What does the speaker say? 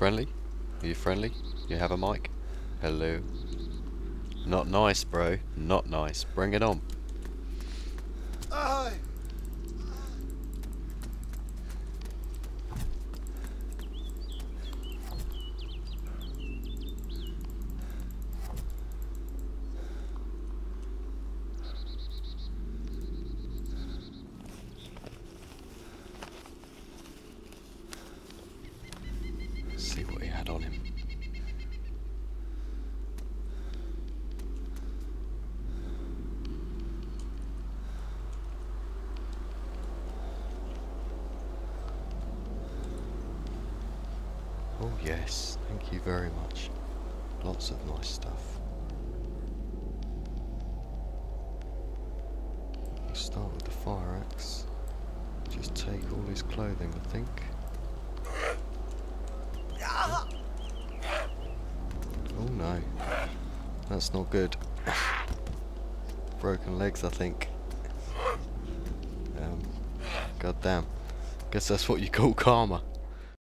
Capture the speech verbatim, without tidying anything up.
Friendly? Are you friendly? Do you have a mic? Hello. Not nice, bro. Not nice. Bring it on. Aye. Yes, thank you very much. Lots of nice stuff. We'll start with the fire axe. Just take all his clothing, I think. Oh no. That's not good. Broken legs, I think. Um, God damn. Guess that's what you call karma.